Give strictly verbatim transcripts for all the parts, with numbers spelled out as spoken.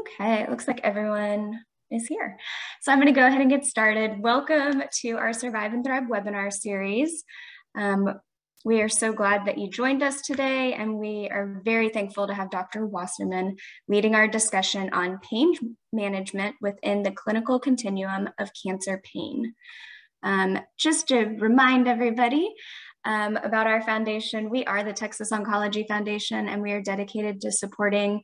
Okay, it looks like everyone is here. So I'm going to go ahead and get started. Welcome to our Survive and Thrive webinar series. Um, we are so glad that you joined us today, and we are very thankful to have Doctor Wasserman leading our discussion on pain management within the clinical continuum of cancer pain. Um, just to remind everybody, Um, about our foundation. We are the Texas Oncology Foundation, and we are dedicated to supporting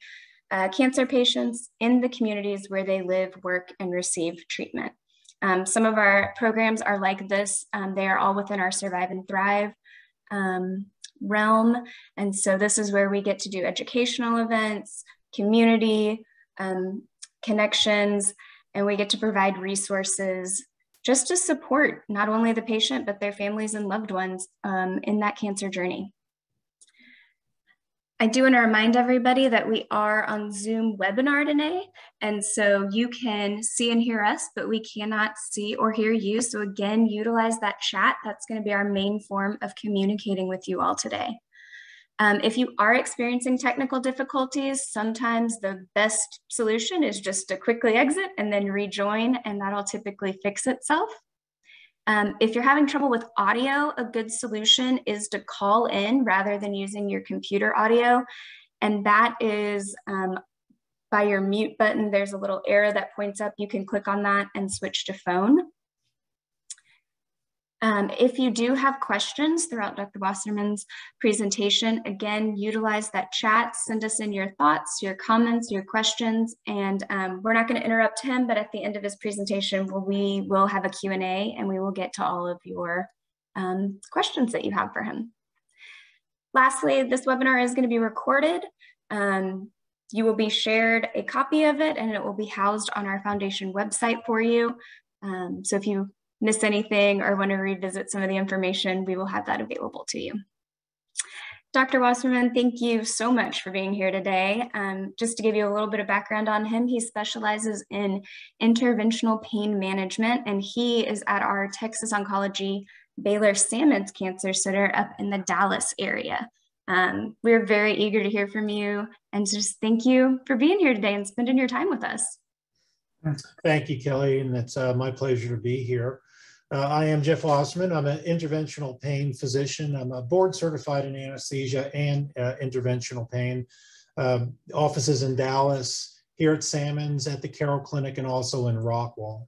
uh, cancer patients in the communities where they live, work, and receive treatment. Um, some of our programs are like this. Um, they are all within our Survive and Thrive um, realm. And so this is where we get to do educational events, community um, connections, and we get to provide resources just to support not only the patient, but their families and loved ones um, in that cancer journey. I do want to remind everybody that we are on Zoom webinar today, and so you can see and hear us, but we cannot see or hear you. So again, utilize that chat. That's going to be our main form of communicating with you all today. Um, if you are experiencing technical difficulties, sometimes the best solution is just to quickly exit and then rejoin, and that'll typically fix itself. Um, if you're having trouble with audio, a good solution is to call in rather than using your computer audio, and that is um, by your mute button. There's a little arrow that points up. You can click on that and switch to phone. Um, if you do have questions throughout Doctor Wasserman's presentation, again, utilize that chat, send us in your thoughts, your comments, your questions, and um, we're not going to interrupt him, but at the end of his presentation, we'll, we will have a Q and A, and we will get to all of your um, questions that you have for him. Lastly, this webinar is going to be recorded. Um, you will be shared a copy of it, and it will be housed on our foundation website for you. Um, so if you miss anything or want to revisit some of the information, we will have that available to you. Doctor Wasserman, thank you so much for being here today. Um, just to give you a little bit of background on him, he specializes in interventional pain management, and he is at our Texas Oncology Baylor Sammons Cancer Center up in the Dallas area. Um, we're very eager to hear from you, and just thank you for being here today and spending your time with us. Thank you, Kelly, and it's uh, my pleasure to be here. Uh, I am Jeff Wasserman. I'm an interventional pain physician. I'm a board certified in anesthesia and uh, interventional pain. Um, offices in Dallas, here at Salmons, at the Carroll Clinic, and also in Rockwall.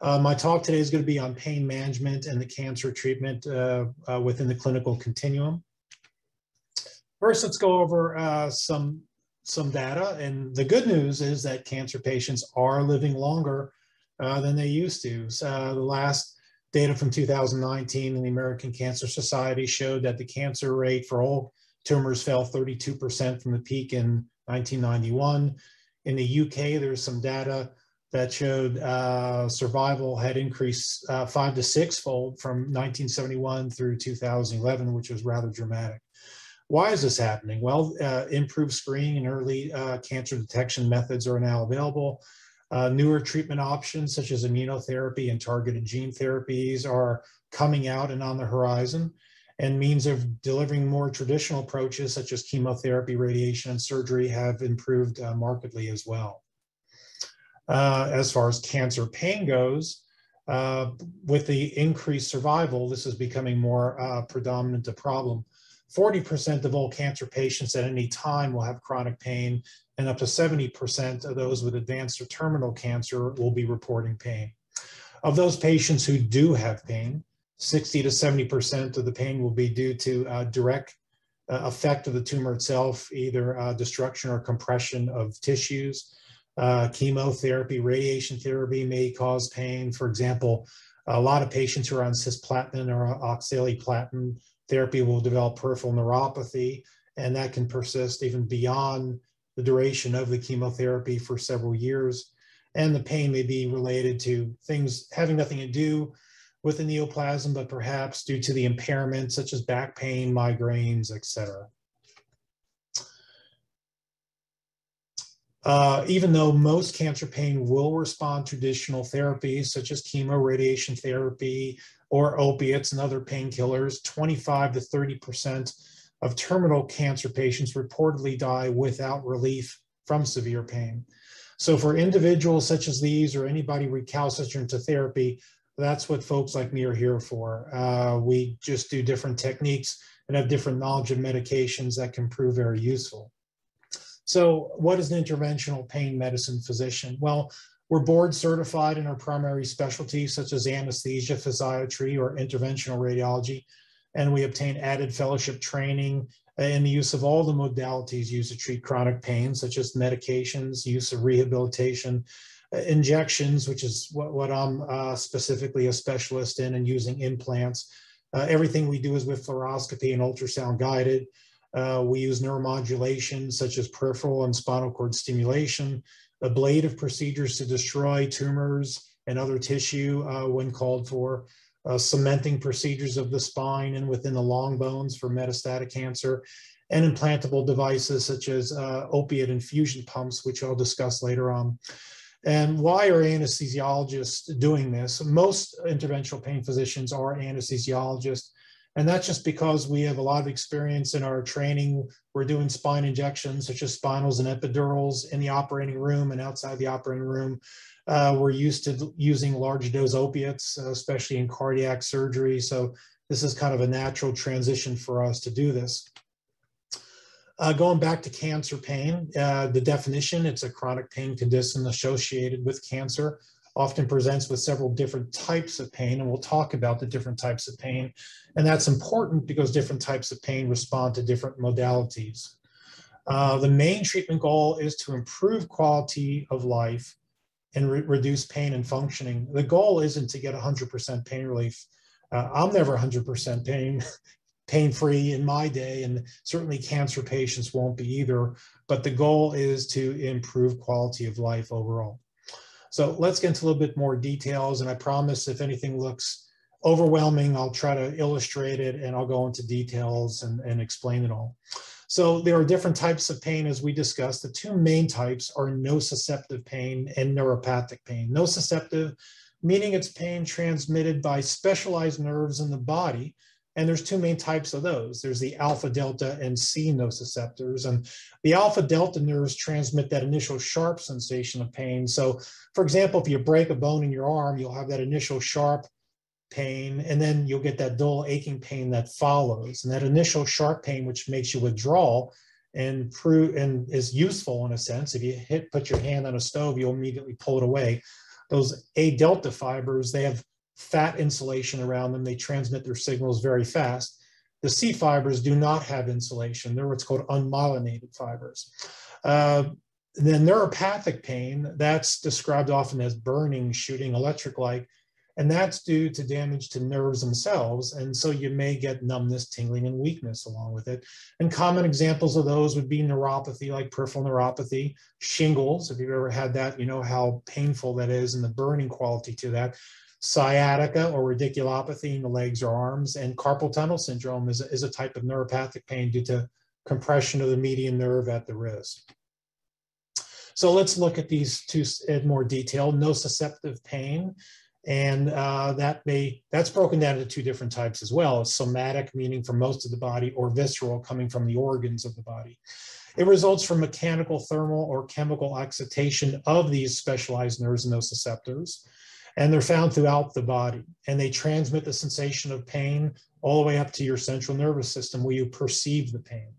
Uh, my talk today is going to be on pain management and the cancer treatment uh, uh, within the clinical continuum. First, let's go over uh, some some data, and the good news is that cancer patients are living longer uh, than they used to. So, uh, the last data from two thousand nineteen in the American Cancer Society showed that the cancer rate for all tumors fell thirty-two percent from the peak in nineteen ninety-one. In the U K, there's some data that showed uh, survival had increased uh, five to six-fold from nineteen seventy-one through two thousand eleven, which was rather dramatic. Why is this happening? Well, uh, improved screening and early uh, cancer detection methods are now available. Uh, newer treatment options such as immunotherapy and targeted gene therapies are coming out and on the horizon, and means of delivering more traditional approaches such as chemotherapy, radiation, and surgery have improved uh, markedly as well. Uh, as far as cancer pain goes, uh, with the increased survival, this is becoming more uh, predominant a problem. forty percent of all cancer patients at any time will have chronic pain, and up to seventy percent of those with advanced or terminal cancer will be reporting pain. Of those patients who do have pain, sixty to seventy percent of the pain will be due to uh, direct uh, effect of the tumor itself, either uh, destruction or compression of tissues. Uh, chemotherapy, radiation therapy may cause pain. For example, a lot of patients who are on cisplatin or oxaliplatin therapy will develop peripheral neuropathy, and that can persist even beyond the duration of the chemotherapy for several years. And the pain may be related to things having nothing to do with the neoplasm, but perhaps due to the impairment, such as back pain, migraines, et cetera. Uh, even though most cancer pain will respond to traditional therapies such as chemo, radiation therapy, or opiates and other painkillers, twenty-five to thirty percent of terminal cancer patients reportedly die without relief from severe pain. So for individuals such as these or anybody recalcitrant to therapy, that's what folks like me are here for. Uh, we just do different techniques and have different knowledge of medications that can prove very useful. So what is an interventional pain medicine physician? Well, we're board certified in our primary specialties such as anesthesia, physiatry, or interventional radiology, and we obtain added fellowship training in the use of all the modalities used to treat chronic pain, such as medications, use of rehabilitation, injections, which is what, what I'm uh, specifically a specialist in, and using implants. Uh, everything we do is with fluoroscopy and ultrasound guided. Uh, we use neuromodulation, such as peripheral and spinal cord stimulation, ablative procedures to destroy tumors and other tissue uh, when called for, uh, cementing procedures of the spine and within the long bones for metastatic cancer, and implantable devices such as uh, opiate infusion pumps, which I'll discuss later on. And why are anesthesiologists doing this? Most interventional pain physicians are anesthesiologists, and that's just because we have a lot of experience in our training. We're doing spine injections, such as spinals and epidurals, in the operating room and outside the operating room. Uh, we're used to using large dose opiates, uh, especially in cardiac surgery. So this is kind of a natural transition for us to do this. Uh, going back to cancer pain, uh, the definition, it's a chronic pain condition associated with cancer, often presents with several different types of pain, and we'll talk about the different types of pain. And that's important because different types of pain respond to different modalities. Uh, the main treatment goal is to improve quality of life and re reduce pain and functioning. The goal isn't to get one hundred percent pain relief. Uh, I'm never one hundred percent pain. pain-free in my day, and certainly cancer patients won't be either, but the goal is to improve quality of life overall. So let's get into a little bit more details, and I promise if anything looks overwhelming, I'll try to illustrate it and I'll go into details and, and explain it all. So there are different types of pain, as we discussed. The two main types are nociceptive pain and neuropathic pain. Nociceptive, meaning it's pain transmitted by specialized nerves in the body. And there's two main types of those. There's the alpha, delta, and C nociceptors. And the alpha delta nerves transmit that initial sharp sensation of pain. So for example, if you break a bone in your arm, you'll have that initial sharp pain, and then you'll get that dull aching pain that follows. And that initial sharp pain, which makes you withdraw and, prove, and is useful in a sense. If you hit, put your hand on a stove, you'll immediately pull it away. Those A delta fibers, they have fat insulation around them. They transmit their signals very fast. The C fibers do not have insulation. They're what's called unmyelinated fibers. Uh, the neuropathic pain, that's described often as burning, shooting, electric-like, and that's due to damage to nerves themselves. And so you may get numbness, tingling, and weakness along with it. And common examples of those would be neuropathy, like peripheral neuropathy, shingles. If you've ever had that, you know how painful that is and the burning quality to that. Sciatica or radiculopathy in the legs or arms, and carpal tunnel syndrome is a, is a type of neuropathic pain due to compression of the median nerve at the wrist. So let's look at these two in more detail. Nociceptive pain, and uh, that may, that's broken down into two different types as well. It's somatic, meaning from most of the body, or visceral, coming from the organs of the body. It results from mechanical, thermal, or chemical excitation of these specialized nerves and nociceptors. And they're found throughout the body, and they transmit the sensation of pain all the way up to your central nervous system where you perceive the pain.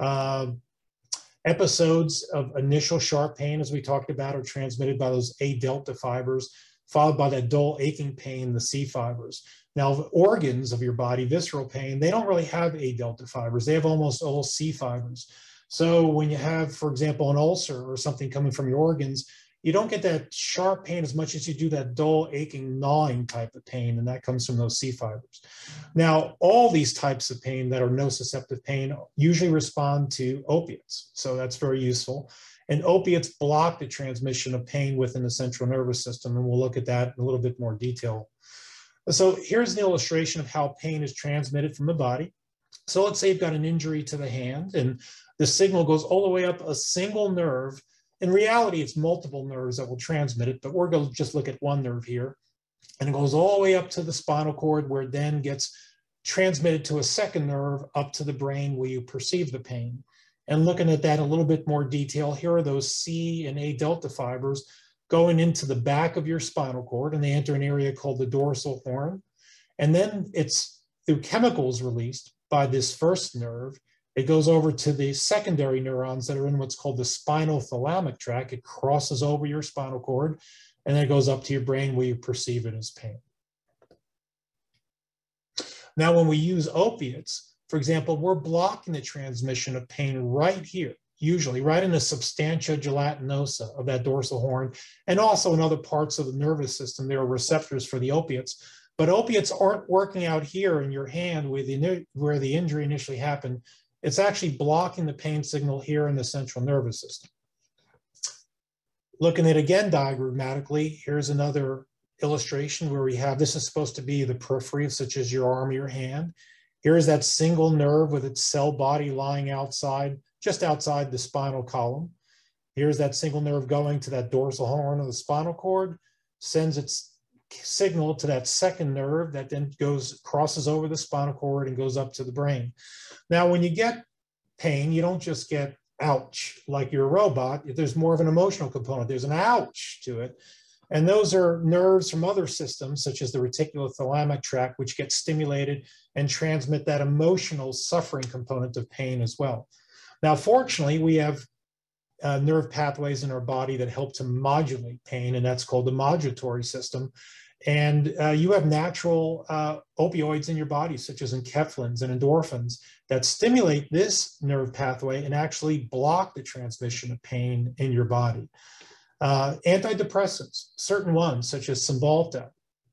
Uh, episodes of initial sharp pain, as we talked about, are transmitted by those A delta fibers, followed by that dull aching pain, the C fibers. Now, the organs of your body, visceral pain, they don't really have A delta fibers. They have almost all C fibers. So when you have, for example, an ulcer or something coming from your organs, you don't get that sharp pain as much as you do that dull, aching, gnawing type of pain, and that comes from those C fibers. Now, all these types of pain that are nociceptive pain usually respond to opiates, so that's very useful. And opiates block the transmission of pain within the central nervous system, and we'll look at that in a little bit more detail. So here's an illustration of how pain is transmitted from the body. So let's say you've got an injury to the hand, and the signal goes all the way up a single nerve. In reality, it's multiple nerves that will transmit it, but we're going to just look at one nerve here. And it goes all the way up to the spinal cord, where it then gets transmitted to a second nerve up to the brain where you perceive the pain. And looking at that in a little bit more detail, here are those C and A delta fibers going into the back of your spinal cord, and they enter an area called the dorsal horn. And then it's through chemicals released by this first nerve, it goes over to the secondary neurons that are in what's called the spinal thalamic tract. It crosses over your spinal cord, and then it goes up to your brain where you perceive it as pain. Now, when we use opiates, for example, we're blocking the transmission of pain right here, usually right in the substantia gelatinosa of that dorsal horn, and also in other parts of the nervous system, there are receptors for the opiates. But opiates aren't working out here in your hand where the, where the injury initially happened. It's actually blocking the pain signal here in the central nervous system. Looking at it again diagrammatically, here's another illustration where we have, this is supposed to be the periphery, such as your arm or your hand. Here's that single nerve with its cell body lying outside, just outside the spinal column. Here's that single nerve going to that dorsal horn of the spinal cord, sends its signal to that second nerve that then goes, crosses over the spinal cord and goes up to the brain. Now, when you get pain, you don't just get ouch like you're a robot. There's more of an emotional component. There's an ouch to it. And those are nerves from other systems, such as the reticulothalamic tract, which get stimulated and transmit that emotional suffering component of pain as well. Now, fortunately, we have uh, nerve pathways in our body that help to modulate pain, and that's called the modulatory system. And uh, you have natural uh, opioids in your body, such as enkephalins and endorphins, that stimulate this nerve pathway and actually block the transmission of pain in your body. Uh, antidepressants, certain ones such as Cymbalta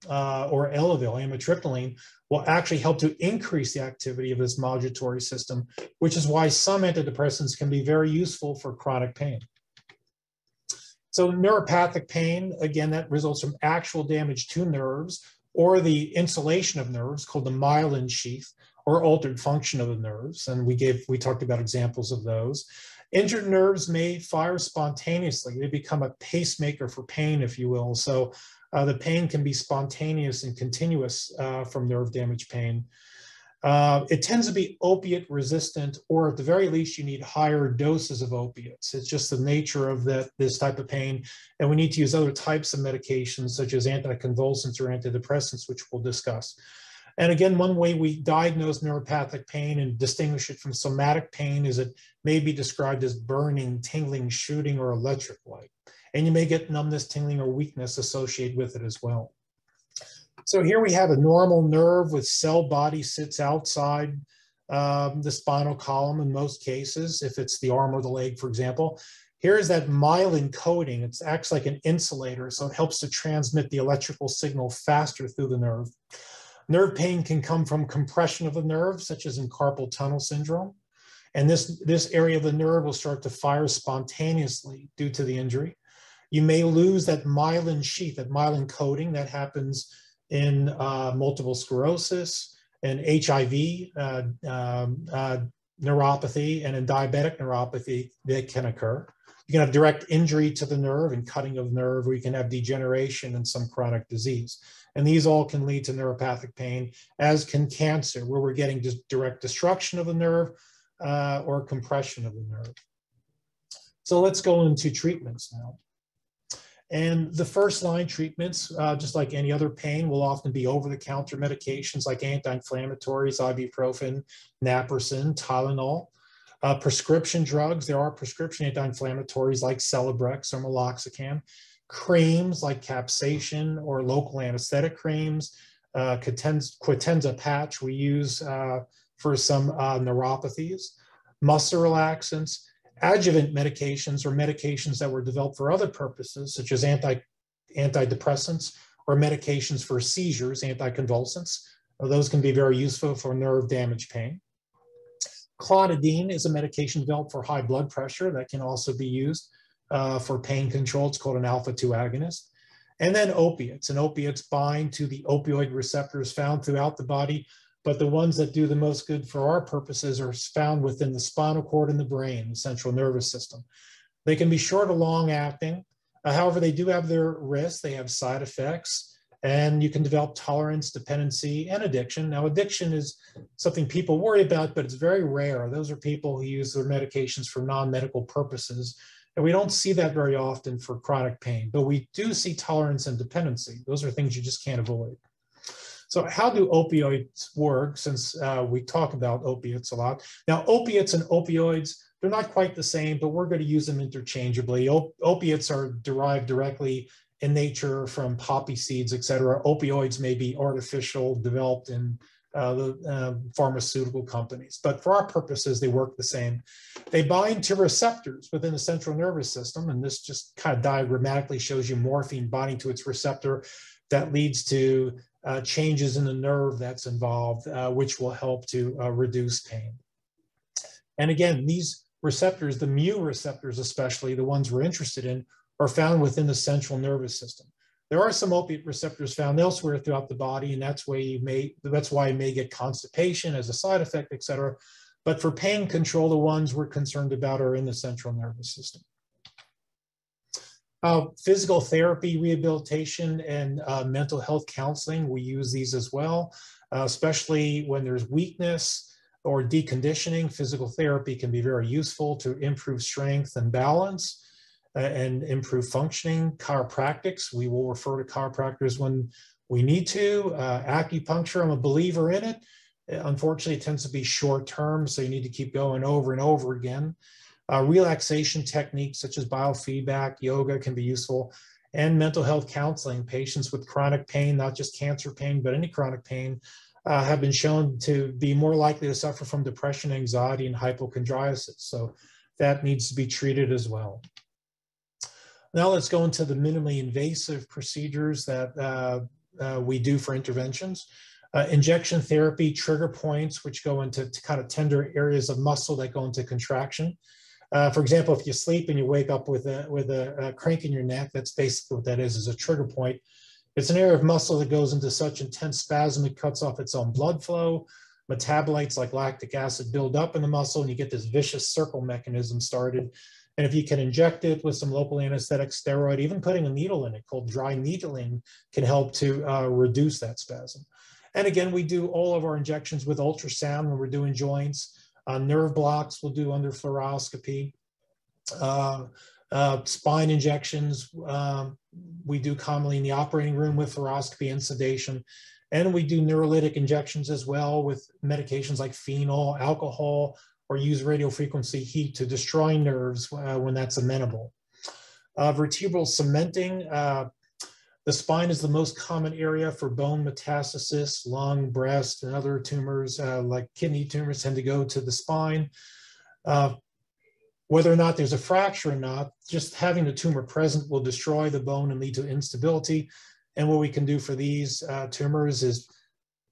uh, or Elevil, amitriptyline, will actually help to increase the activity of this modulatory system, which is why some antidepressants can be very useful for chronic pain. So neuropathic pain, again, that results from actual damage to nerves or the insulation of nerves called the myelin sheath or altered function of the nerves. And we gave, we talked about examples of those. Injured nerves may fire spontaneously. They become a pacemaker for pain, if you will. So uh, the pain can be spontaneous and continuous uh, from nerve damage pain. Uh, it tends to be opiate resistant, or at the very least, you need higher doses of opiates. It's just the nature of that, this type of pain. And we need to use other types of medications, such as anticonvulsants or antidepressants, which we'll discuss. And again, one way we diagnose neuropathic pain and distinguish it from somatic pain is it may be described as burning, tingling, shooting, or electric light. And you may get numbness, tingling, or weakness associated with it as well. So here we have a normal nerve with cell body sits outside um, the spinal column in most cases, if it's the arm or the leg, for example. Here's that myelin coating. It acts like an insulator, so it helps to transmit the electrical signal faster through the nerve. Nerve pain can come from compression of the nerve, such as in carpal tunnel syndrome. And this, this area of the nerve will start to fire spontaneously due to the injury. You may lose that myelin sheath, that myelin coating. That happens in uh, multiple sclerosis and H I V uh, um, uh, neuropathy, and in diabetic neuropathy that can occur. You can have direct injury to the nerve and cutting of nerve, or you can have degeneration and some chronic disease. And these all can lead to neuropathic pain, as can cancer, where we're getting just direct destruction of the nerve uh, or compression of the nerve. So let's go into treatments now. And the first line treatments, uh, just like any other pain, will often be over-the-counter medications like anti-inflammatories, ibuprofen, naproxen, Tylenol. Uh, prescription drugs, there are prescription anti-inflammatories like Celebrex or meloxicam, creams like capsaicin or local anesthetic creams, uh, Quitenza patch we use uh, for some uh, neuropathies, muscle relaxants, adjuvant medications or medications that were developed for other purposes, such as anti antidepressants or medications for seizures, anticonvulsants. Those can be very useful for nerve damage pain. Clonidine is a medication developed for high blood pressure that can also be used uh, for pain control. It's called an alpha two agonist. And then opiates. And opiates bind to the opioid receptors found throughout the body, but the ones that do the most good for our purposes are found within the spinal cord and the brain, the central nervous system. They can be short or long acting. Uh, however, they do have their risks. They have side effects. and you can develop tolerance, dependency, and addiction. Now, addiction is something people worry about, but it's very rare. Those are people who use their medications for non-medical purposes, and we don't see that very often for chronic pain, but we do see tolerance and dependency. Those are things you just can't avoid. So how do opioids work, since uh, we talk about opiates a lot? Now, opiates and opioids, they're not quite the same, but we're going to use them interchangeably. Op opiates are derived directly in nature from poppy seeds, et cetera. Opioids may be artificial, developed in uh, the uh, pharmaceutical companies. But for our purposes, they work the same. They bind to receptors within the central nervous system. And this just kind of diagrammatically shows you morphine binding to its receptor. That leads to Uh, changes in the nerve that's involved, uh, which will help to uh, reduce pain. And again, these receptors, the mu receptors especially, the ones we're interested in, are found within the central nervous system. There are some opiate receptors found elsewhere throughout the body, and that's why you may, that's why you may get constipation as a side effect, et cetera. But for pain control, the ones we're concerned about are in the central nervous system. Uh, physical therapy, rehabilitation, and uh, mental health counseling, we use these as well, uh, especially when there's weakness or deconditioning. Physical therapy can be very useful to improve strength and balance uh, and improve functioning. Chiropractics, we will refer to chiropractors when we need to. Uh, acupuncture, I'm a believer in it. Unfortunately, it tends to be short term, so you need to keep going over and over again. Uh, relaxation techniques such as biofeedback, yoga can be useful, and mental health counseling. Patients with chronic pain, not just cancer pain, but any chronic pain, uh, have been shown to be more likely to suffer from depression, anxiety, and hypochondriasis. So that needs to be treated as well. Now let's go into the minimally invasive procedures that uh, uh, we do for interventions. Uh, injection therapy, trigger points, which go into kind of tender areas of muscle that go into contraction. Uh, for example, if you sleep and you wake up with a, with a, a crank in your neck, that's basically what that is, is a trigger point. It's an area of muscle that goes into such intense spasm, it cuts off its own blood flow. Metabolites like lactic acid build up in the muscle, and you get this vicious circle mechanism started. And if you can inject it with some local anesthetic, steroid, even putting a needle in it called dry needling can help to uh, reduce that spasm. And again, we do all of our injections with ultrasound when we're doing joints. Uh, nerve blocks we'll do under fluoroscopy, uh, uh, spine injections um, we do commonly in the operating room with fluoroscopy and sedation, and we do neurolytic injections as well with medications like phenol, alcohol, or use radiofrequency heat to destroy nerves uh, when that's amenable. Uh, vertebral cementing, uh, the spine is the most common area for bone metastasis. Lung, breast, and other tumors uh, like kidney tumors tend to go to the spine. Uh, whether or not there's a fracture or not, just having the tumor present will destroy the bone and lead to instability. And what we can do for these uh, tumors is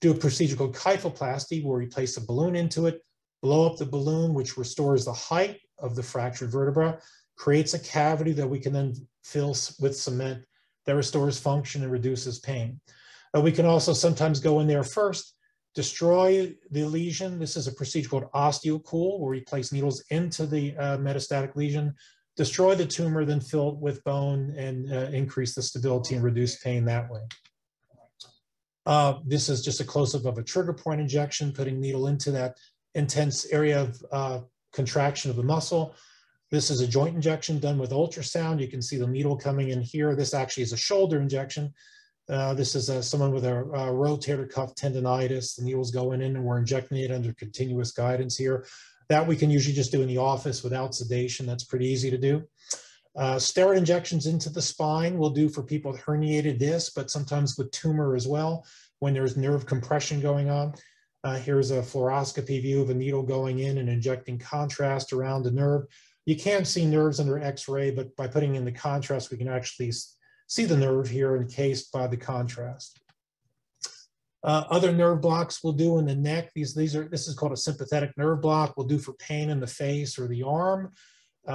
do a procedure called kyphoplasty, where we place a balloon into it, blow up the balloon, which restores the height of the fractured vertebra, creates a cavity that we can then fill with cement that restores function and reduces pain. Uh, we can also sometimes go in there first, destroy the lesion. This is a procedure called osteocool, where we place needles into the uh, metastatic lesion, destroy the tumor, then fill it with bone and uh, increase the stability and reduce pain that way. Uh, this is just a close-up of a trigger point injection, putting needle into that intense area of uh, contraction of the muscle. This is a joint injection done with ultrasound. You can see the needle coming in here. This actually is a shoulder injection. Uh, this is uh, someone with a, a rotator cuff tendonitis. The needle's going in and we're injecting it under continuous guidance here. That we can usually just do in the office without sedation. That's pretty easy to do. Uh, steroid injections into the spine we'll do for people with herniated disc, but sometimes with tumor as well when there's nerve compression going on. Uh, here's a fluoroscopy view of a needle going in and injecting contrast around the nerve. You can't see nerves under x-ray, but by putting in the contrast, we can actually see the nerve here encased by the contrast. Uh, other nerve blocks we'll do in the neck. These, these are, this is called a sympathetic nerve block. We'll do for pain in the face or the arm.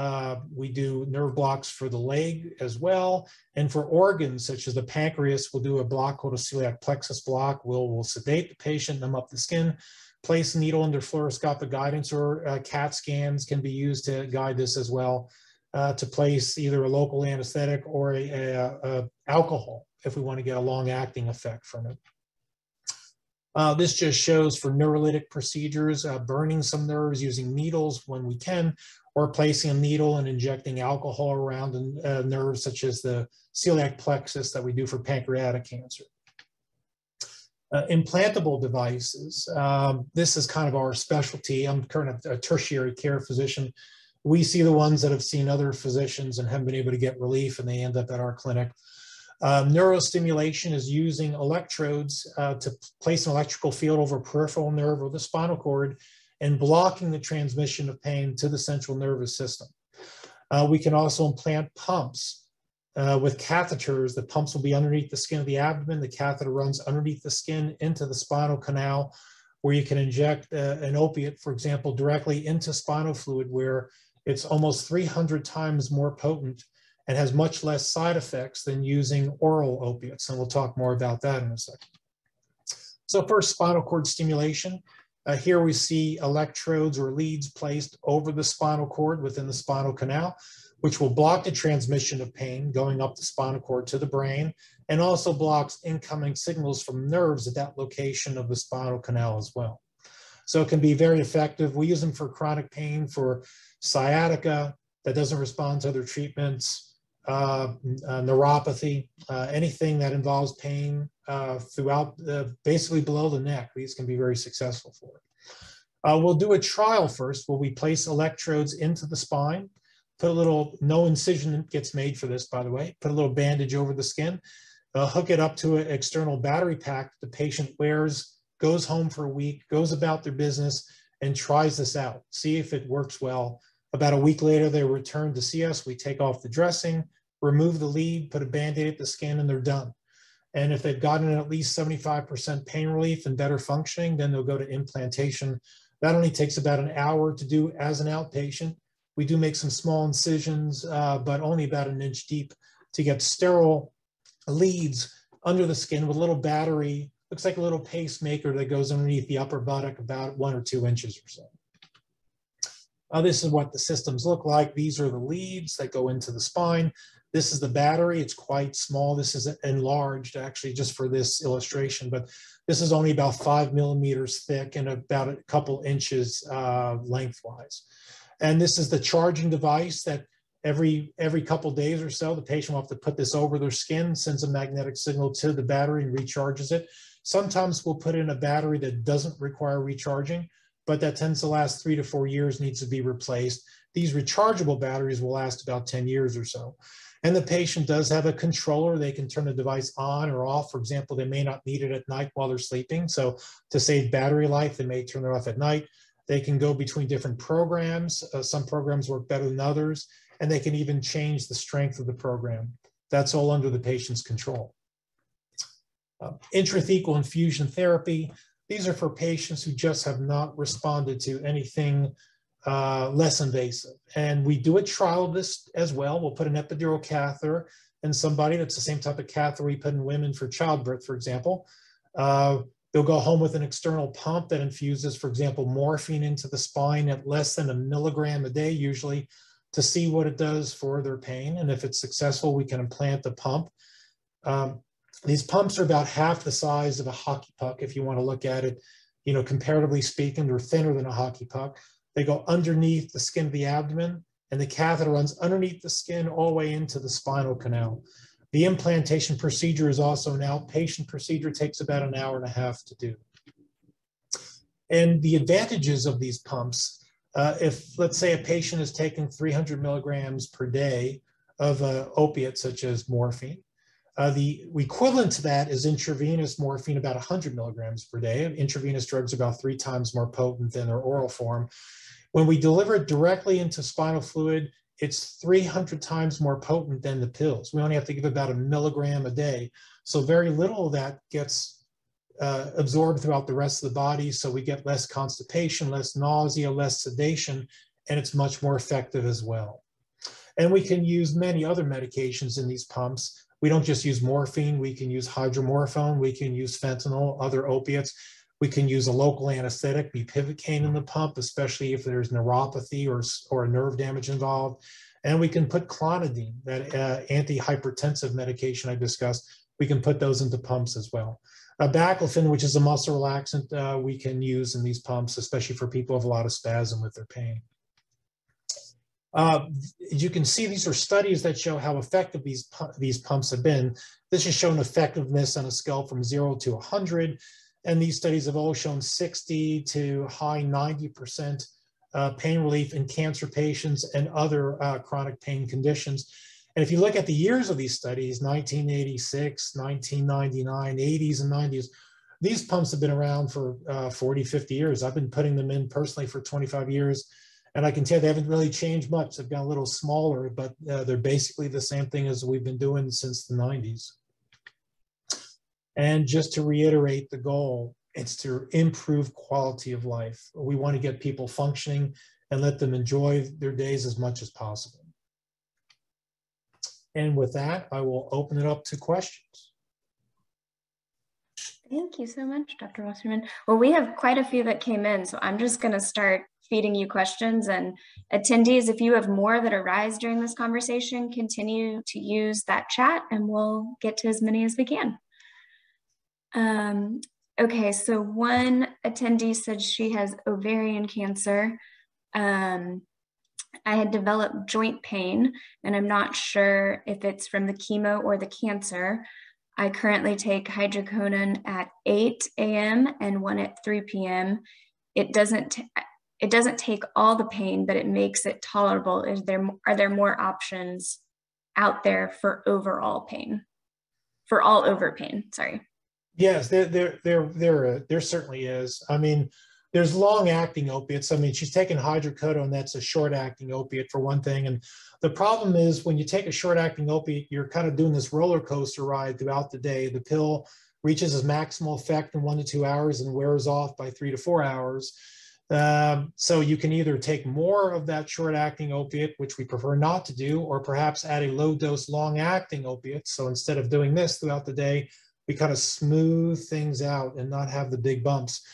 Uh, we do nerve blocks for the leg as well. And for organs, such as the pancreas, we'll do a block called a celiac plexus block. We'll, we'll sedate the patient, numb up the skin, place a needle under fluoroscopic guidance, or uh, CAT scans can be used to guide this as well, uh, to place either a local anesthetic or a, a, a alcohol if we want to get a long-acting effect from it. Uh, this just shows for neurolytic procedures, uh, burning some nerves using needles when we can, or placing a needle and injecting alcohol around uh, nerves such as the celiac plexus that we do for pancreatic cancer. Uh, implantable devices. Um, this is kind of our specialty. I'm currently a tertiary care physician. We see the ones that have seen other physicians and haven't been able to get relief, and they end up at our clinic. Uh, neurostimulation is using electrodes uh, to place an electrical field over a peripheral nerve or the spinal cord and blocking the transmission of pain to the central nervous system. Uh, we can also implant pumps uh, with catheters. The pumps will be underneath the skin of the abdomen. The catheter runs underneath the skin into the spinal canal, where you can inject uh, an opiate, for example, directly into spinal fluid, where it's almost three hundred times more potent and has much less side effects than using oral opiates. And we'll talk more about that in a second. So first, spinal cord stimulation. Uh, here we see electrodes or leads placed over the spinal cord within the spinal canal, which will block the transmission of pain going up the spinal cord to the brain, and also blocks incoming signals from nerves at that location of the spinal canal as well. So it can be very effective. We use them for chronic pain, for sciatica that doesn't respond to other treatments, uh, uh, neuropathy, uh, anything that involves pain uh, throughout, uh, basically below the neck. These can be very successful for it. Uh, we'll do a trial first where we place electrodes into the spine. Put a little, no incision gets made for this, by the way, put a little bandage over the skin, uh, hook it up to an external battery pack the patient wears, goes home for a week, goes about their business, and tries this out. See if it works well. About a week later, they return to see us. We take off the dressing, remove the lead, put a Band-Aid at the skin, and they're done. And if they've gotten at least seventy-five percent pain relief and better functioning, then they'll go to implantation. That only takes about an hour to do as an outpatient. We do make some small incisions, uh, but only about an inch deep, to get sterile leads under the skin with a little battery. Looks like a little pacemaker that goes underneath the upper buttock about one or two inches or so. Uh, this is what the systems look like. These are the leads that go into the spine. This is the battery. It's quite small. This is enlarged actually just for this illustration, but this is only about five millimeters thick and about a couple inches uh, lengthwise. And this is the charging device that every, every couple days or so, the patient will have to put this over their skin, sends a magnetic signal to the battery and recharges it. Sometimes we'll put in a battery that doesn't require recharging, but that tends to last three to four years, needs to be replaced. These rechargeable batteries will last about ten years or so. And the patient does have a controller. They can turn the device on or off. For example, they may not need it at night while they're sleeping. So to save battery life, they may turn it off at night. They can go between different programs. Uh, some programs work better than others, and they can even change the strength of the program. That's all under the patient's control. Uh, intrathecal infusion therapy. These are for patients who just have not responded to anything uh, less invasive. And we do a trial of this as well. We'll put an epidural catheter in somebody. That's the same type of catheter we put in women for childbirth, for example. Uh, They'll go home with an external pump that infuses, for example, morphine into the spine at less than a milligram a day, usually, to see what it does for their pain. And if it's successful, we can implant the pump. Um, these pumps are about half the size of a hockey puck, if you want to look at it, you know, comparatively speaking. They're thinner than a hockey puck. They go underneath the skin of the abdomen, and the catheter runs underneath the skin all the way into the spinal canal. The implantation procedure is also an outpatient procedure, takes about an hour and a half to do. And the advantages of these pumps, uh, if let's say a patient is taking three hundred milligrams per day of uh, opiate such as morphine, uh, the equivalent to that is intravenous morphine, about one hundred milligrams per day. Intravenous drugs are about three times more potent than their oral form. When we deliver it directly into spinal fluid, it's three hundred times more potent than the pills. We only have to give about a milligram a day. So very little of that gets uh, absorbed throughout the rest of the body. So we get less constipation, less nausea, less sedation, and it's much more effective as well. And we can use many other medications in these pumps. We don't just use morphine. We can use hydromorphone. We can use fentanyl, other opiates. We can use a local anesthetic, bupivacaine, in the pump, especially if there's neuropathy or, or nerve damage involved. And we can put clonidine, that uh, antihypertensive medication I discussed, we can put those into pumps as well. Uh, baclofen, which is a muscle relaxant, uh, we can use in these pumps, especially for people who have a lot of spasm with their pain. Uh, you can see these are studies that show how effective these, pu these pumps have been. This has shown effectiveness on a scale from zero to one hundred, and these studies have all shown sixty to high ninety percent uh, pain relief in cancer patients and other uh, chronic pain conditions. And if you look at the years of these studies, nineteen eighty-six, nineteen ninety-nine, eighties and nineties, these pumps have been around for uh, forty, fifty years. I've been putting them in personally for twenty-five years. And I can tell they haven't really changed much. They've got a little smaller, but uh, they're basically the same thing as we've been doing since the nineties. And just to reiterate the goal, it's to improve quality of life. We want to get people functioning and let them enjoy their days as much as possible. And with that, I will open it up to questions. Thank you so much, Doctor Wasserman. Well, we have quite a few that came in, so I'm just going to start feeding you questions. And attendees, if you have more that arise during this conversation, continue to use that chat and we'll get to as many as we can. Um, okay, so one attendee said she has ovarian cancer. Um, I had developed joint pain and I'm not sure if it's from the chemo or the cancer. I currently take hydrocodone at eight A M and one at three P M It doesn't It doesn't take all the pain, but it makes it tolerable. Is there, are there more options out there for overall pain, for all over pain, sorry? Yes, there, there, there, there, there certainly is. I mean, there's long-acting opiates. I mean, she's taking hydrocodone, that's a short-acting opiate for one thing. And the problem is when you take a short-acting opiate, you're kind of doing this roller coaster ride throughout the day. The pill reaches its maximal effect in one to two hours and wears off by three to four hours. Um, so you can either take more of that short-acting opiate, which we prefer not to do, or perhaps add a low-dose long-acting opiate. So instead of doing this throughout the day, we kind of smooth things out and not have the big bumps.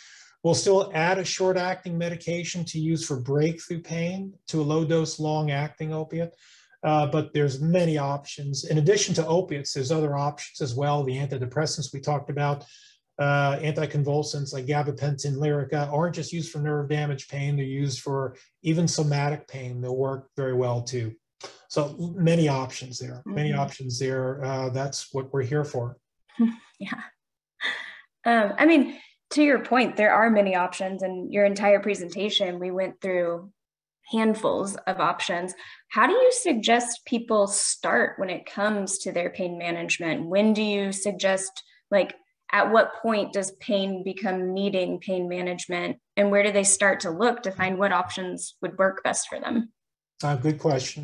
We'll still add a short-acting medication to use for breakthrough pain to a low-dose long-acting opiate, uh, but there's many options. In addition to opiates, there's other options as well. The antidepressants we talked about, Uh, anticonvulsants like gabapentin, Lyrica, aren't just used for nerve damage pain, they're used for even somatic pain. They'll work very well too. So many options there, mm-hmm. many options there. Uh, that's what we're here for. Yeah. Um, I mean, to your point, there are many options, and your entire presentation, we went through handfuls of options. How do you suggest people start when it comes to their pain management? When do you suggest, like, at what point does pain become needing pain management, and where do they start to look to find what options would work best for them? Uh, good question.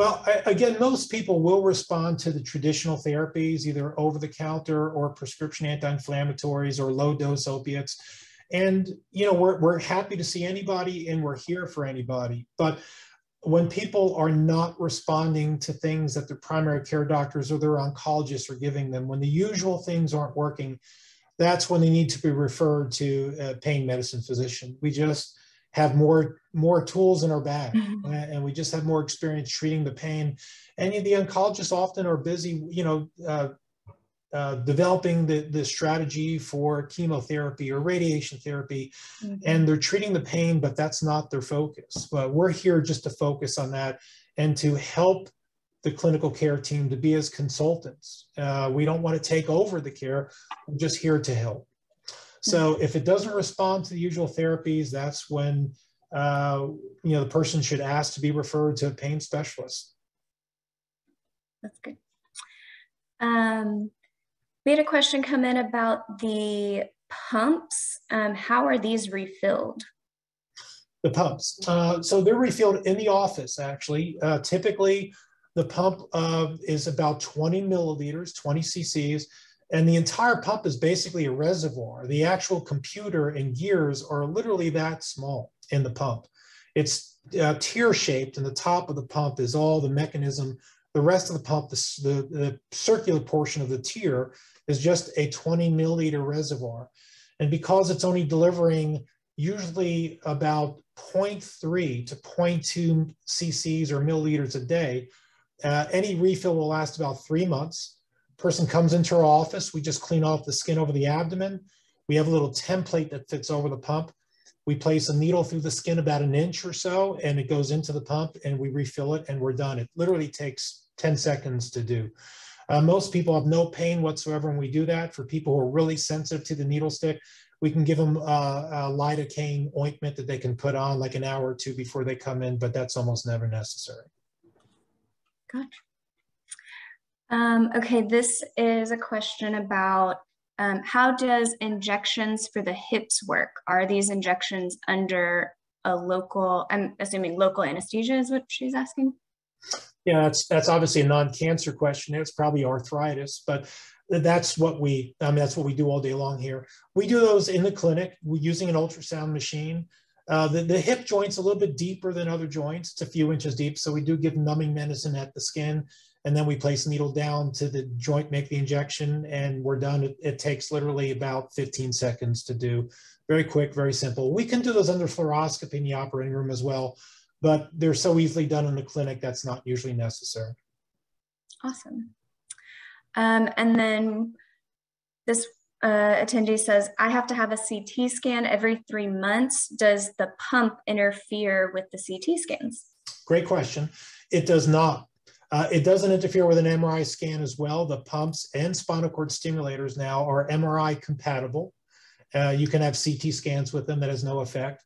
Well, I, again, most people will respond to the traditional therapies, either over-the-counter or prescription anti-inflammatories or low-dose opiates. And, you know, we're, we're happy to see anybody and we're here for anybody. But when people are not responding to things that their primary care doctors or their oncologists are giving them, when the usual things aren't working, that's when they need to be referred to a pain medicine physician. We just have more, more tools in our bag, mm-hmm. and we just have more experience treating the pain. And the oncologists often are busy, you know, uh, Uh, developing the, the strategy for chemotherapy or radiation therapy, mm-hmm. and they're treating the pain, but that's not their focus. But we're here just to focus on that and to help the clinical care team to be as consultants. Uh, we don't want to take over the care, we're just here to help. So mm-hmm. if it doesn't respond to the usual therapies, that's when uh, you know, the person should ask to be referred to a pain specialist. That's good. Um... We had a question come in about the pumps. Um, how are these refilled? The pumps. Uh, so they're refilled in the office, actually. Uh, typically, the pump uh, is about twenty milliliters, twenty C Cs, and the entire pump is basically a reservoir. The actual computer and gears are literally that small in the pump. It's uh, tear-shaped, and the top of the pump is all the mechanism. The rest of the pump, the, the, the circular portion of the tier, is just a twenty milliliter reservoir. And because it's only delivering usually about zero point three to zero point two C Cs or milliliters a day, uh, any refill will last about three months. Person comes into our office, we just clean off the skin over the abdomen. We have a little template that fits over the pump. We place a needle through the skin about an inch or so, and it goes into the pump and we refill it and we're done. It literally takes ten seconds to do. Uh, most people have no pain whatsoever when we do that. For people who are really sensitive to the needle stick, we can give them uh, a lidocaine ointment that they can put on like an hour or two before they come in, but that's almost never necessary. Gotcha. Um, okay, this is a question about um, how does injections for the hips work? Are these injections under a local, I'm assuming local anesthesia is what she's asking? Yeah, that's, that's obviously a non-cancer question. It's probably arthritis, but that's what we, I mean, that's what we do all day long here. We do those in the clinic. We're using an ultrasound machine. Uh, the, the hip joint's a little bit deeper than other joints. It's a few inches deep. So we do give numbing medicine at the skin, and then we place the needle down to the joint, make the injection, and we're done. It, it takes literally about fifteen seconds to do. Very quick, very simple. We can do those under fluoroscopy in the operating room as well, but they're so easily done in the clinic, that's not usually necessary. Awesome. Um, and then this Uh, attendee says, I have to have a C T scan every three months. Does the pump interfere with the C T scans? Great question. It does not. Uh, it doesn't interfere with an M R I scan as well. The pumps and spinal cord stimulators now are M R I compatible. Uh, you can have C T scans with them. That has no effect.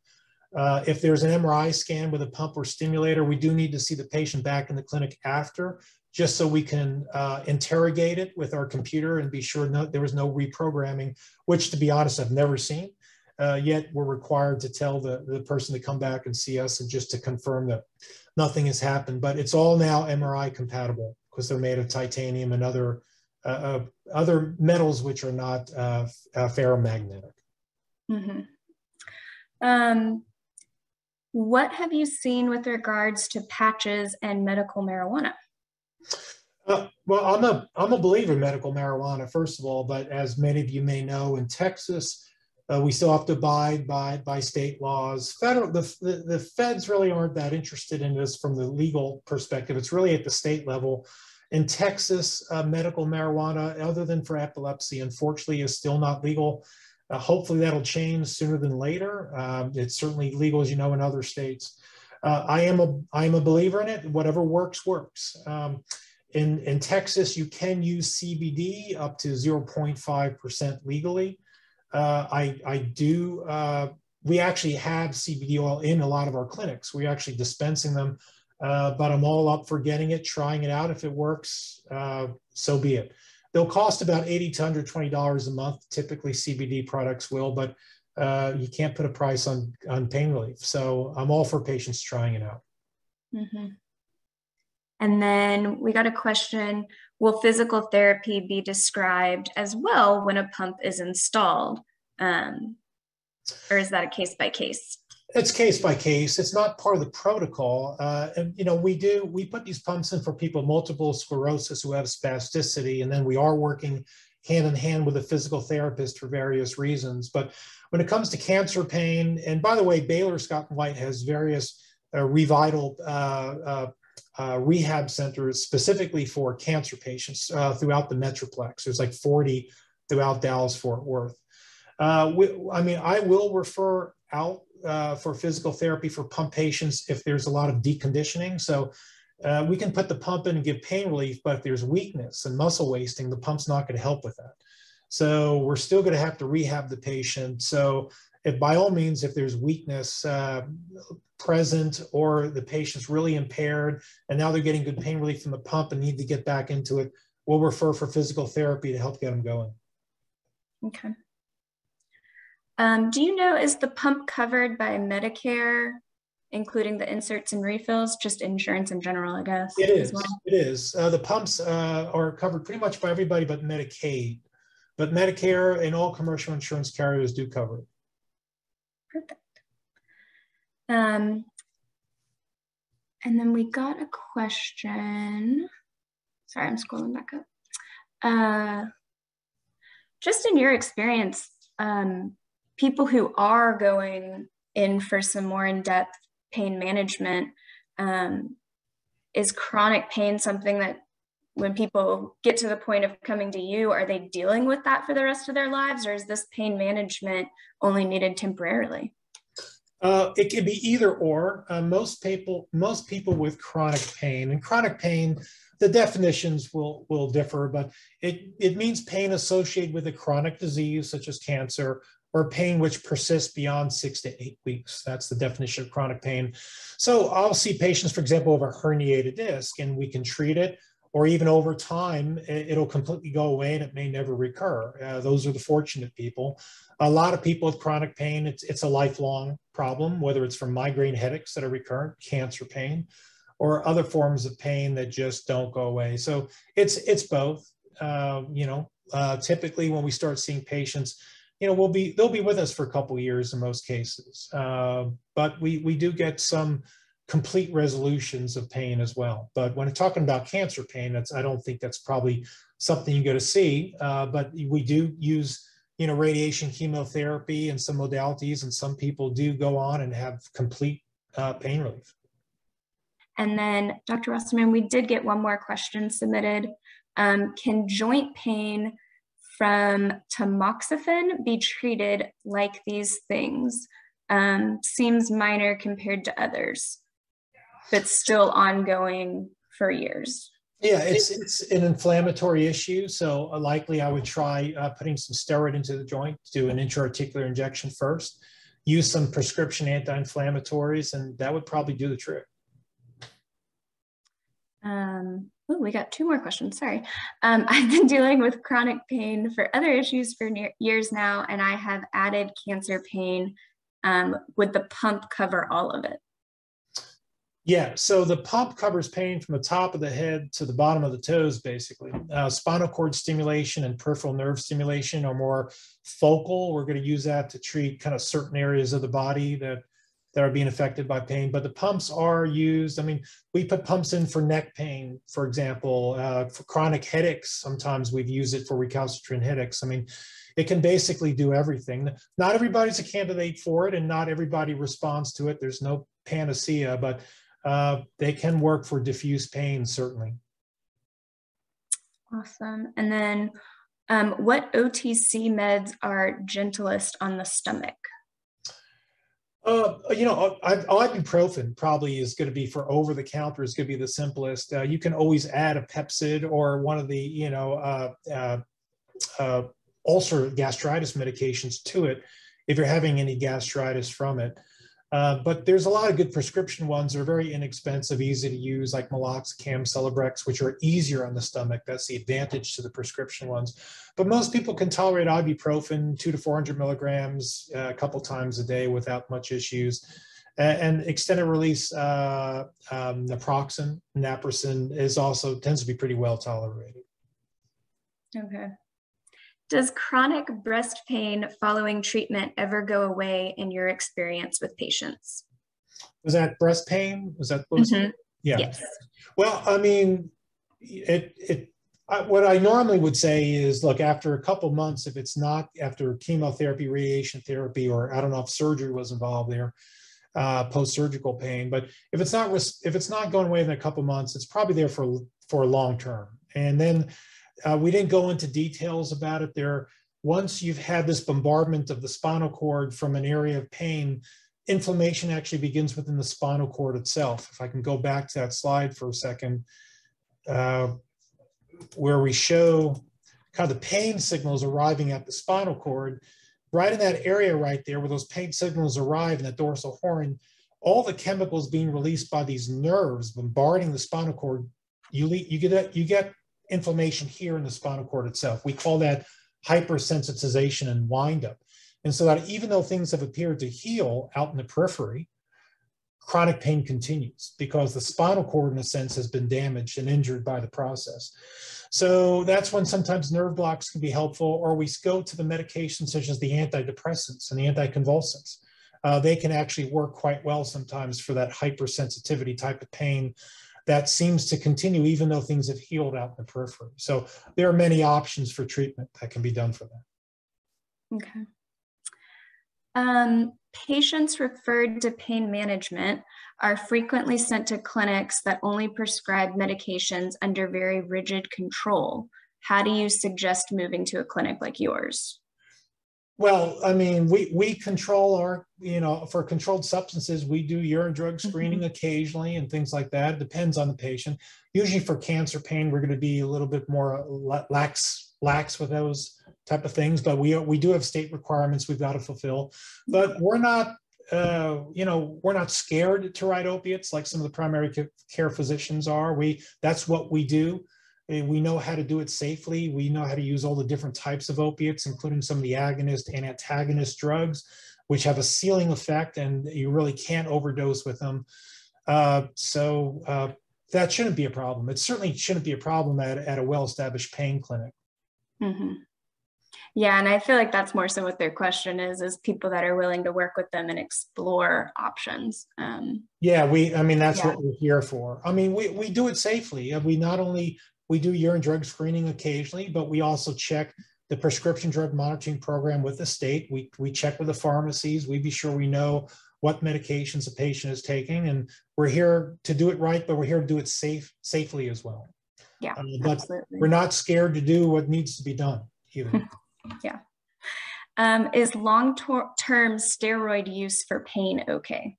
Uh, if there's an M R I scan with a pump or stimulator, we do need to see the patient back in the clinic after, just so we can uh, interrogate it with our computer and be sure no, there was no reprogramming, which, to be honest, I've never seen. Uh, yet we're required to tell the, the person to come back and see us and just to confirm that nothing has happened. But it's all now M R I compatible because they're made of titanium and other, uh, uh, other metals which are not uh, uh, ferromagnetic. Mm-hmm. um, what have you seen with regards to patches and medical marijuana? Uh, well, I'm a, I'm a believer in medical marijuana, first of all, but as many of you may know, in Texas, uh, we still have to abide by, by state laws. Federal, the, the, the feds really aren't that interested in this from the legal perspective. It's really at the state level. In Texas, uh, medical marijuana, other than for epilepsy, unfortunately, is still not legal. Uh, hopefully that'll change sooner than later. Um, it's certainly legal, as you know, in other states. Uh, I am a, I am a believer in it. Whatever works, works. Um, In, in Texas, you can use C B D up to zero point five percent legally. Uh, I, I do, uh, we actually have C B D oil in a lot of our clinics. We're actually dispensing them, uh, but I'm all up for getting it, trying it out. If it works, uh, so be it. They'll cost about eighty to one hundred twenty dollars a month. Typically C B D products will, but uh, you can't put a price on, on pain relief. So I'm all for patients trying it out. Mm-hmm. And then we got a question, will physical therapy be described as well when a pump is installed? Um, or is that a case by case? It's case by case. It's not part of the protocol. Uh, and, you know, we do, we put these pumps in for people with multiple sclerosis who have spasticity, and then we are working hand in hand with a physical therapist for various reasons. But when it comes to cancer pain, and by the way, Baylor Scott and White has various uh, Revital uh, uh Uh, rehab centers specifically for cancer patients uh, throughout the Metroplex. There's like forty throughout Dallas-Fort Worth. Uh, we, I mean, I will refer out uh, for physical therapy for pump patients if there's a lot of deconditioning. So uh, we can put the pump in and give pain relief, but if there's weakness and muscle wasting, the pump's not going to help with that. So we're still going to have to rehab the patient. So if, by all means, if there's weakness uh, present or the patient's really impaired and now they're getting good pain relief from the pump and need to get back into it, we'll refer for physical therapy to help get them going. Okay. Um, do you know, is the pump covered by Medicare, including the inserts and refills, just insurance in general, I guess? It is. Well? It is. Uh, the pumps uh, are covered pretty much by everybody but Medicaid, but Medicare and all commercial insurance carriers do cover it. Perfect. Um, and then we got a question. Sorry, I'm scrolling back up. Uh, just in your experience, um, people who are going in for some more in-depth pain management, um, is chronic pain something that when people get to the point of coming to you, are they dealing with that for the rest of their lives, or is this pain management only needed temporarily? Uh, it could be either or. Uh, most people, most people with chronic pain, and chronic pain, the definitions will will differ, but it it means pain associated with a chronic disease such as cancer, or pain which persists beyond six to eight weeks. That's the definition of chronic pain. So I'll see patients, for example, with a herniated disc, and we can treat it, or even over time, it'll completely go away and it may never recur. Uh, those are the fortunate people. A lot of people with chronic pain, it's, it's a lifelong problem, whether it's from migraine headaches that are recurrent, cancer pain, or other forms of pain that just don't go away. So it's, it's both. Uh, you know, uh, typically when we start seeing patients, you know, we'll be, they'll be with us for a couple of years in most cases, uh, but we, we do get some complete resolutions of pain as well. But when talking about cancer pain, that's, I don't think that's probably something you go to see, uh, but we do use, you know, radiation chemotherapy and some modalities, and some people do go on and have complete uh, pain relief. And then, Doctor Wasserman, we did get one more question submitted. Um, can joint pain from tamoxifen be treated like these things? Um, seems minor compared to others, but still ongoing for years. Yeah, it's, it's an inflammatory issue. So likely I would try uh, putting some steroid into the joint, do an intra-articular injection first, use some prescription anti-inflammatories, and that would probably do the trick. Um, ooh, we got two more questions, sorry. Um, I've been dealing with chronic pain for other issues for near years now, and I have added cancer pain. Um, would the pump cover all of it? Yeah, so the pump covers pain from the top of the head to the bottom of the toes, basically. Uh, spinal cord stimulation and peripheral nerve stimulation are more focal. We're going to use that to treat kind of certain areas of the body that that are being affected by pain, but the pumps are used. I mean, we put pumps in for neck pain, for example, uh, for chronic headaches. Sometimes we've used it for recalcitrant headaches. I mean, it can basically do everything. Not everybody's a candidate for it, and not everybody responds to it. There's no panacea, but uh, they can work for diffuse pain, certainly. Awesome. And then um, what O T C meds are gentlest on the stomach? Uh, you know, ibuprofen probably is going to be for over the counter is going to be the simplest. Uh, you can always add a Pepcid or one of the, you know, uh, uh, uh, ulcer gastritis medications to it if you're having any gastritis from it. Uh, but there's a lot of good prescription ones that are very inexpensive, easy to use, like meloxicam, Celebrex, which are easier on the stomach. That's the advantage to the prescription ones. But most people can tolerate ibuprofen, two to four hundred milligrams, uh, a couple times a day without much issues. And, and extended release uh, um, naproxen, naproxen is also tends to be pretty well tolerated. Okay. Does chronic breast pain following treatment ever go away in your experience with patients? Was that breast pain? Was that? Was mm-hmm. Yeah. Yes. Well, I mean, it, it, I, what I normally would say is, look, after a couple months, if it's not after chemotherapy, radiation therapy, or I don't know if surgery was involved there, uh, post-surgical pain, but if it's not, if it's not going away in a couple months, it's probably there for, for long term. And then Uh, we didn't go into details about it there. Once you've had this bombardment of the spinal cord from an area of pain, inflammation actually begins within the spinal cord itself. If I can go back to that slide for a second, uh, where we show kind of the pain signals arriving at the spinal cord, right in that area right there where those pain signals arrive in the dorsal horn, all the chemicals being released by these nerves bombarding the spinal cord, you, you get that, you get inflammation here in the spinal cord itself. We call that hypersensitization and windup. And so that even though things have appeared to heal out in the periphery, chronic pain continues because the spinal cord, in a sense, has been damaged and injured by the process. So that's when sometimes nerve blocks can be helpful, or we go to the medications such as the antidepressants and the anticonvulsants. Uh, they can actually work quite well sometimes for that hypersensitivity type of pain that seems to continue even though things have healed out in the periphery. So there are many options for treatment that can be done for that. Okay. Um, Patients referred to pain management are frequently sent to clinics that only prescribe medications under very rigid control. How do you suggest moving to a clinic like yours? Well, I mean, we, we control our, you know, for controlled substances, we do urine drug screening mm-hmm. occasionally and things like that. Depends on the patient. Usually for cancer pain, we're going to be a little bit more lax, lax with those type of things, but we, we do have state requirements we've got to fulfill, but we're not, Uh, you know, we're not scared to write opiates like some of the primary care physicians are. We, that's what we do. We know how to do it safely. We know how to use all the different types of opiates, including some of the agonist and antagonist drugs, which have a ceiling effect, and you really can't overdose with them. Uh, so uh, that shouldn't be a problem. It certainly shouldn't be a problem at, at a well-established pain clinic. Mm-hmm. Yeah, and I feel like that's more so what their question is, is people that are willing to work with them and explore options. Um, yeah, we, I mean, that's yeah. what we're here for. I mean, we, we do it safely. We not only, we do urine drug screening occasionally, but we also check the prescription drug monitoring program with the state. We, we check with the pharmacies. We be sure we know what medications a patient is taking. And we're here to do it right, but we're here to do it safe, safely as well. Yeah, um, but absolutely. We're not scared to do what needs to be done either. Yeah. Um, is long-term steroid use for pain okay?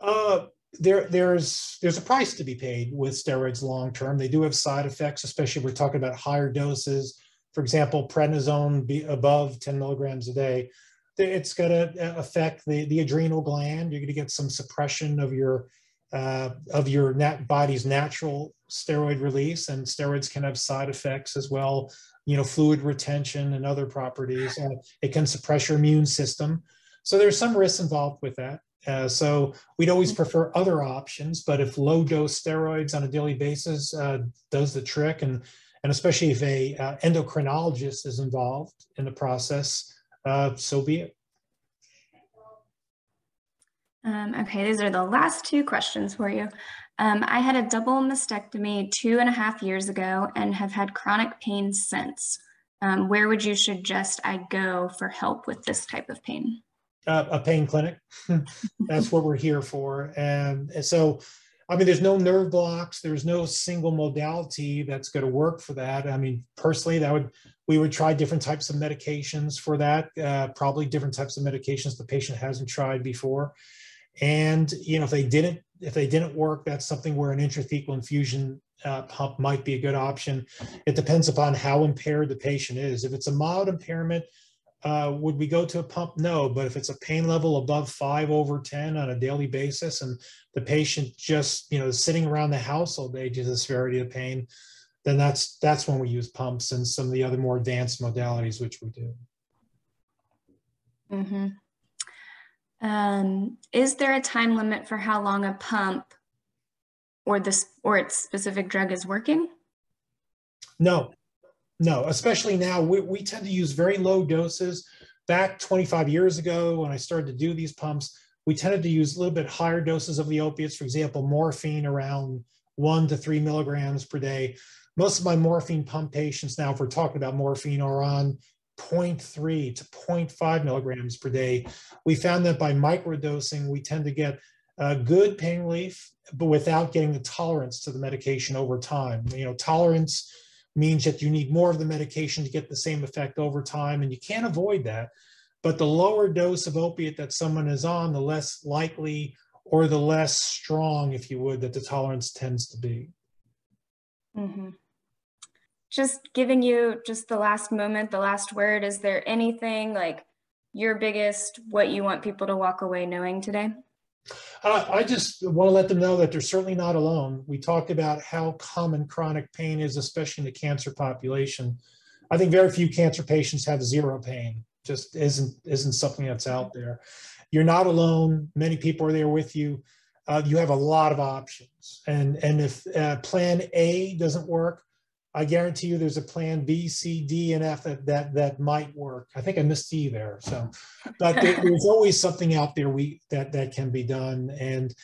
Uh, there, there's, there's a price to be paid with steroids long-term. They do have side effects, especially if we're talking about higher doses. For example, prednisone be above ten milligrams a day. It's going to affect the, the adrenal gland. You're going to get some suppression of your, uh, of your nat body's natural steroid release, and steroids can have side effects as well. You know, fluid retention and other properties. Uh, it can suppress your immune system. So there's some risks involved with that. Uh, so we'd always prefer other options, but if low dose steroids on a daily basis uh, does the trick, and, and especially if a uh, endocrinologist is involved in the process, uh, so be it. Um, okay, these are the last two questions for you. Um, I had a double mastectomy two and a half years ago and have had chronic pain since. Um, where would you suggest I go for help with this type of pain? Uh, a pain clinic. That's what we're here for. And so, I mean, there's no nerve blocks. There's no single modality that's going to work for that. I mean, personally, that would we would try different types of medications for that, uh, probably different types of medications the patient hasn't tried before. And, you know, if they didn't, if they didn't work, that's something where an intrathecal infusion uh, pump might be a good option. It depends upon how impaired the patient is. If it's a mild impairment, uh, would we go to a pump? No, but if it's a pain level above five over ten on a daily basis, and the patient just, you know, sitting around the house all day due to the severity of pain, then that's, that's when we use pumps and some of the other more advanced modalities, which we do. Mm-hmm. Um, is there a time limit for how long a pump or this or its specific drug is working? No, no, especially now. We, we tend to use very low doses. Back twenty-five years ago, when I started to do these pumps, we tended to use a little bit higher doses of the opiates, for example, morphine around one to three milligrams per day. Most of my morphine pump patients now, if we're talking about morphine, are on zero point three to zero point five milligrams per day. We found that by microdosing, we tend to get uh, good pain relief, but without getting the tolerance to the medication over time. You know, tolerance means that you need more of the medication to get the same effect over time, and you can't avoid that. But the lower dose of opiate that someone is on, the less likely or the less strong, if you would, that the tolerance tends to be. Mm-hmm. Just giving you just the last moment, the last word, is there anything like your biggest, what you want people to walk away knowing today? Uh, I just want to let them know that they're certainly not alone. We talked about how common chronic pain is, especially in the cancer population. I think very few cancer patients have zero pain. Just isn't, isn't something that's out there. You're not alone. Many people are there with you. Uh, you have a lot of options. And, and if uh, plan A doesn't work, I guarantee you there's a plan B, C, D, and F that, that, that might work. I think I missed E there. So, but there, there's always something out there we, that, that can be done. And,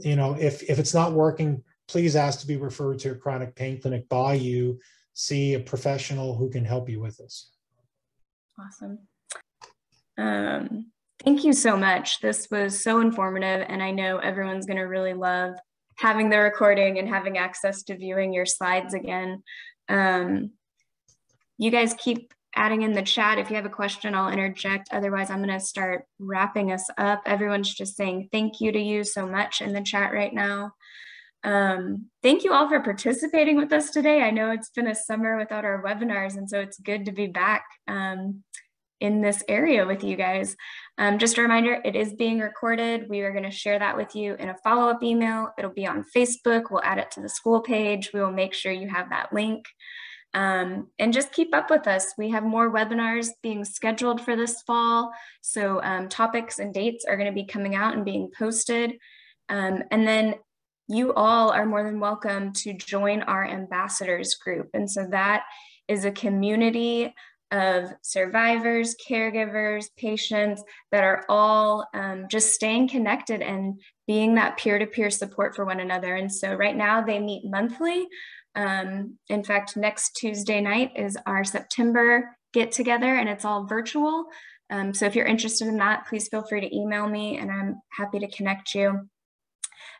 you know, if, if it's not working, please ask to be referred to a chronic pain clinic by you. See a professional who can help you with this. Awesome. Um, Thank you so much. This was so informative, and I know everyone's going to really love having the recording and having access to viewing your slides again. Um, you guys keep adding in the chat. If you have a question, I'll interject. Otherwise, I'm going to start wrapping us up. Everyone's just saying thank you to you so much in the chat right now. Um, thank you all for participating with us today. I know it's been a summer without our webinars, and so it's good to be back um, in this area with you guys. Um, just a reminder, it is being recorded. We are going to share that with you in a follow-up email. It'll be on Facebook. We'll add it to the school page. We will make sure you have that link. Um, and just keep up with us. We have more webinars being scheduled for this fall. So um, topics and dates are going to be coming out and being posted. Um, and then you all are more than welcome to join our ambassadors group. And so that is a community of survivors, caregivers, patients that are all um, just staying connected and being that peer-to-peer support for one another. And so right now they meet monthly. Um, in fact, next Tuesday night is our September get together, and it's all virtual. Um, so if you're interested in that, please feel free to email me and I'm happy to connect you.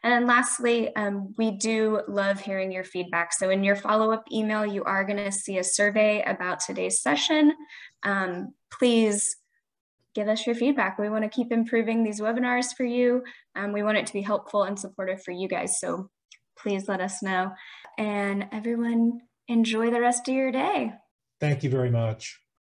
And then lastly, um, we do love hearing your feedback. So in your follow-up email, you are going to see a survey about today's session. Um, please give us your feedback. We want to keep improving these webinars for you. Um, we want it to be helpful and supportive for you guys. So please let us know. And everyone, enjoy the rest of your day. Thank you very much.